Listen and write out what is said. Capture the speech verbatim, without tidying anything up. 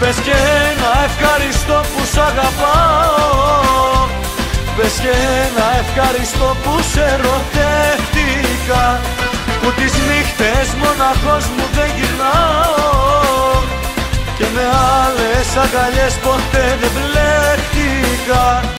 Πες και ένα ευχαριστώ που σ' αγαπάω. Πες και ένα ευχαριστώ που σε ερωτεύτηκα, που τις νύχτες μοναχός μου δεν γυρνάω και με άλλες αγκαλιές ποτέ δεν βλέφτηκα.